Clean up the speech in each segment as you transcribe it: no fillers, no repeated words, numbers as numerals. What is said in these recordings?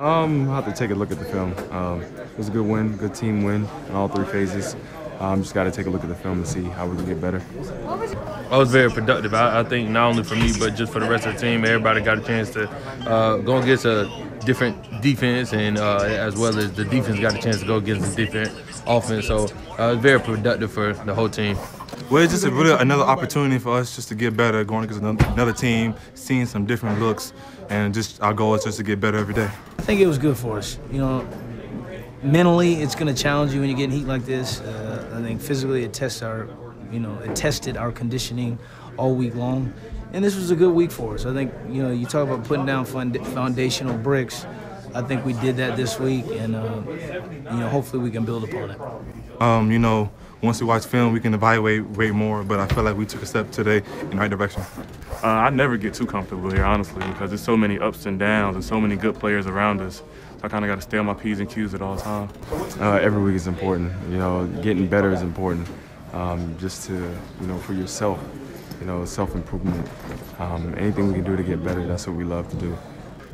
I'll have to take a look at the film. It was a good win, good team win in all three phases. Just got to take a look at the film and see how we can get better. I was very productive. I think not only for me, but just for the rest of the team, everybody got a chance to go against a different defense, and as well as the defense got a chance to go against a different offense. So very productive for the whole team. Well, it's just really another opportunity for us just to get better, going against another team, seeing some different looks, and just our goal is just to get better every day. I think it was good for us. You know, mentally, it's going to challenge you when you get in heat like this. I think physically, it tests our, it tested our conditioning all week long, and this was a good week for us. I think, you talk about putting down foundational bricks. I think we did that this week, and hopefully we can build upon it. Once we watch film, we can evaluate way more, but I feel like we took a step today in the right direction. I never get too comfortable here, honestly, because there's so many ups and downs and so many good players around us. So I kind of got to stay on my P's and Q's at all times. Every week is important. Getting better is important. Just to, for yourself, self-improvement. Anything we can do to get better, that's what we love to do.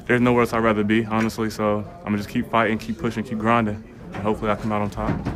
There's nowhere else I'd rather be, honestly, so I'm going to just keep fighting, keep pushing, keep grinding, and hopefully I come out on top.